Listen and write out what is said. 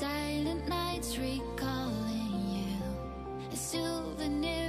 Silent nights recalling you, a souvenir.